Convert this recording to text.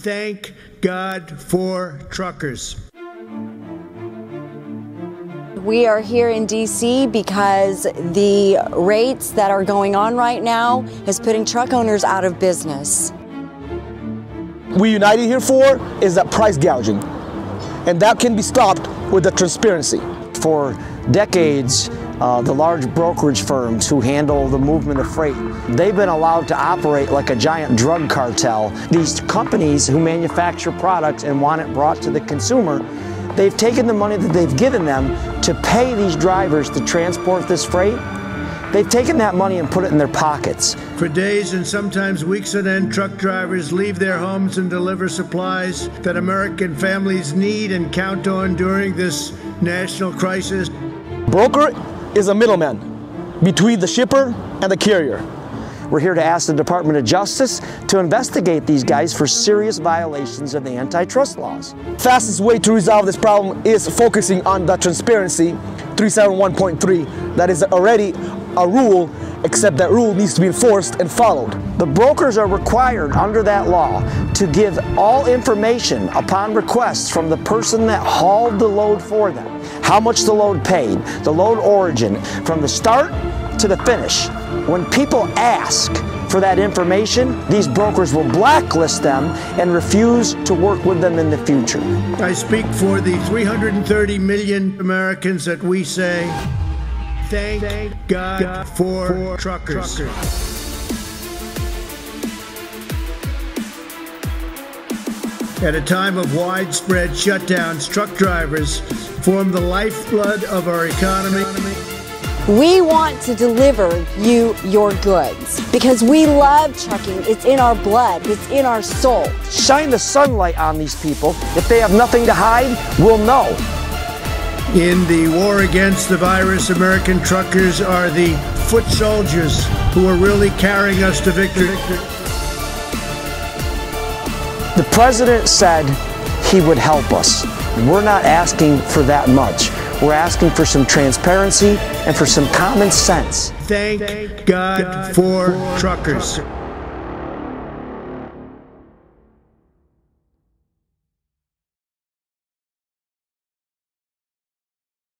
Thank God for truckers. We are here in D.C. because the rates that are going on right now is putting truck owners out of business. We united here for is that price gouging, and that can be stopped with the transparency. For decades, the large brokerage firms who handle the movement of freight, they've been allowed to operate like a giant drug cartel. These companies who manufacture products and want it brought to the consumer, they've taken the money that they've given them to pay these drivers to transport this freight. They've taken that money and put it in their pockets. For days and sometimes weeks on end, truck drivers leave their homes and deliver supplies that American families need and count on during this national crisis. Broker is a middleman between the shipper and the carrier. We're here to ask the Department of Justice to investigate these guys for serious violations of the antitrust laws. Fastest way to resolve this problem is focusing on the transparency, 371.3, that is already a rule, except that rule needs to be enforced and followed. The brokers are required under that law to give all information upon request from the person that hauled the load for them. How much the load paid, the load origin, from the start to the finish. When people ask for that information, these brokers will blacklist them and refuse to work with them in the future. I speak for the 330 million Americans that we say, thank God for truckers. At a time of widespread shutdowns, truck drivers form the lifeblood of our economy. We want to deliver you your goods because we love trucking. It's in our blood. It's in our soul. Shine the sunlight on these people. If they have nothing to hide, we'll know. In the war against the virus, American truckers are the foot soldiers who are really carrying us to victory. The president said he would help us. We're not asking for that much. We're asking for some transparency and for some common sense. Thank God for truckers.